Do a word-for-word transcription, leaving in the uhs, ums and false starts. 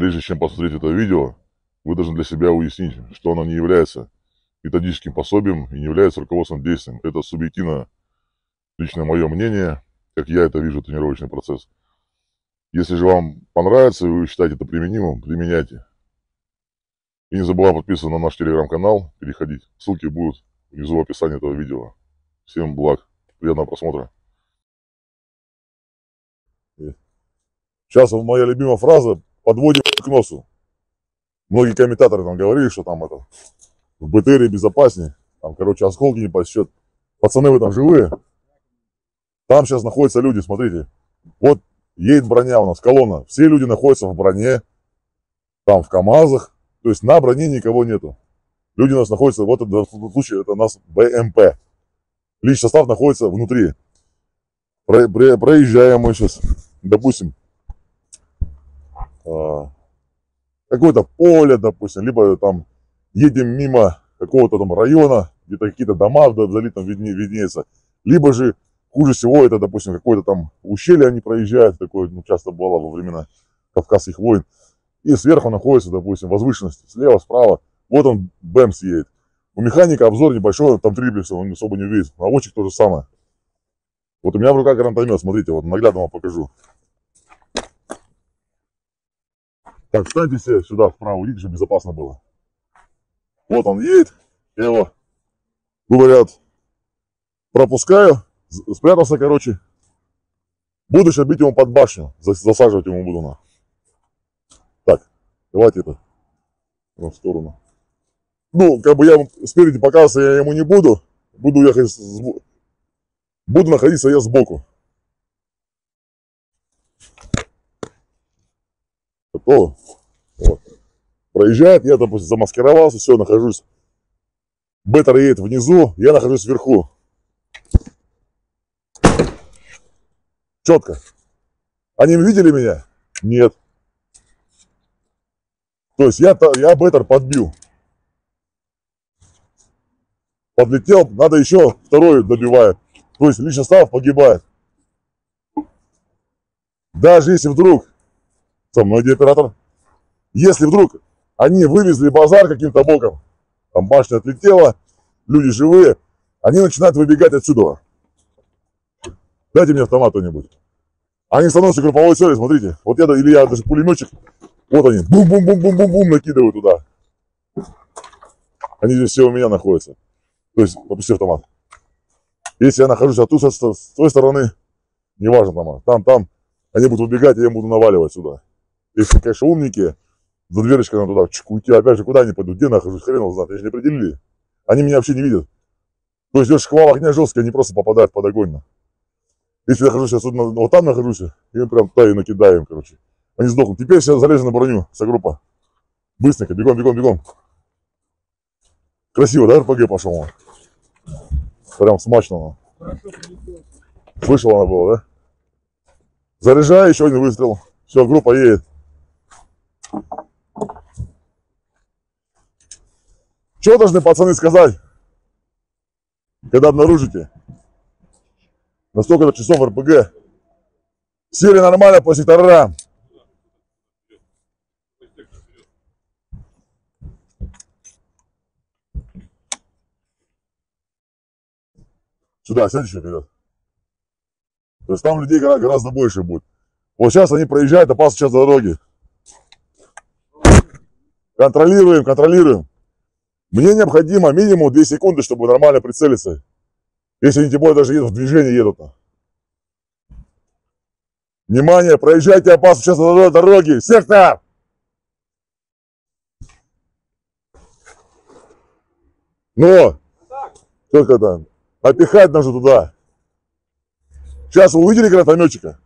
Прежде чем посмотреть это видео, вы должны для себя уяснить, что оно не является методическим пособием и не является руководством действием. Это субъективно лично мое мнение, как я это вижу, тренировочный процесс. Если же вам понравится и вы считаете это применимым, применяйте. И не забывайте подписываться на наш телеграм-канал, переходить. Ссылки будут внизу в описании этого видео. Всем благ, приятного просмотра. Сейчас моя любимая фраза: подводим к носу. Многие комментаторы там говорили, что там это в БТРе безопаснее. Там, короче, осколки не посчет. Пацаны, вы там живые? Там сейчас находятся люди, смотрите. Вот едет броня у нас, колонна. Все люди находятся в броне, там в КАМАЗах. То есть на броне никого нету. Люди у нас находятся, вот в этом случае это у нас бэ эм пэ. Личный состав находится внутри. Про, про, проезжаем мы сейчас, допустим, э, какое-то поле, допустим, либо там едем мимо какого-то там района, где-то какие-то дома вдали там видне, виднеются. Либо же, хуже всего, это, допустим, какое-то там ущелье они проезжают, такое ну, часто было во времена Кавказских войн. И сверху находится, допустим, возвышенность, слева, справа. Вот он, бэмс едет. У механика обзор небольшой, там триплекса, он особо не увидит. Наводчик то же самое. Вот у меня в руках гранатомет, смотрите, вот наглядно вам покажу. Так, встаньте все сюда вправо, уйдите, чтобы безопасно было. Вот он едет, я его, говорят, пропускаю, спрятался, короче. Буду сейчас бить ему под башню, засаживать ему буду на. Так, давайте это в сторону. Ну, как бы я спереди показываться я ему не буду. Буду ехать, буду находиться я сбоку. Готово. Вот. Проезжает, я, допустим, замаскировался, все, нахожусь. БТР едет внизу, я нахожусь вверху. Четко. Они видели меня? Нет. То есть я, я БТР подбил. Подлетел, надо еще второй добивает. То есть личный состав погибает. Даже если вдруг, со мной где оператор, если вдруг они вывезли базар каким-то боком, там башня отлетела, люди живые, они начинают выбегать отсюда. Дайте мне автомат кто-нибудь. Они становятся групповой целью, смотрите. Вот я, или я даже пулеметчик, вот они, бум-бум-бум-бум-бум-бум накидывают туда. Они здесь все у меня находятся. То есть, опусти автомат. Если я нахожусь оттуда, с той стороны, неважно там, там, там, они будут убегать, я им буду наваливать сюда. Если, конечно, умники, за дверочкой надо туда чик, уйти, опять же, куда они пойдут, где нахожусь, хрен его знает, они же не определили. Они меня вообще не видят. То есть, шквал огня жесткий, они просто попадают под огонь. Если я нахожусь, особенно вот там нахожусь, я им прям туда и накидаем, короче. Они сдохнут. Теперь все залезли на броню, вся группа. Быстренько, бегом, бегом, бегом. Красиво, да, эр пэ гэ пошел? Прям смачно. Слышала она была, да? Заряжаю, еще один выстрел. Все, группа едет. Что должны пацаны сказать, когда обнаружите? На столько-то часов эр пэ гэ. Сели нормально по секторам. Сюда, сядь еще вперед. То есть там людей гораздо больше будет. Вот сейчас они проезжают, опасность сейчас дороги. Контролируем, контролируем. Мне необходимо минимум две секунды, чтобы нормально прицелиться. Если они тем более даже едут в движении, едут. Внимание, проезжайте, опасность сейчас дороги. Сектор! Но! Только там. Опихать нужно туда. Сейчас вы увидели гранатометчика?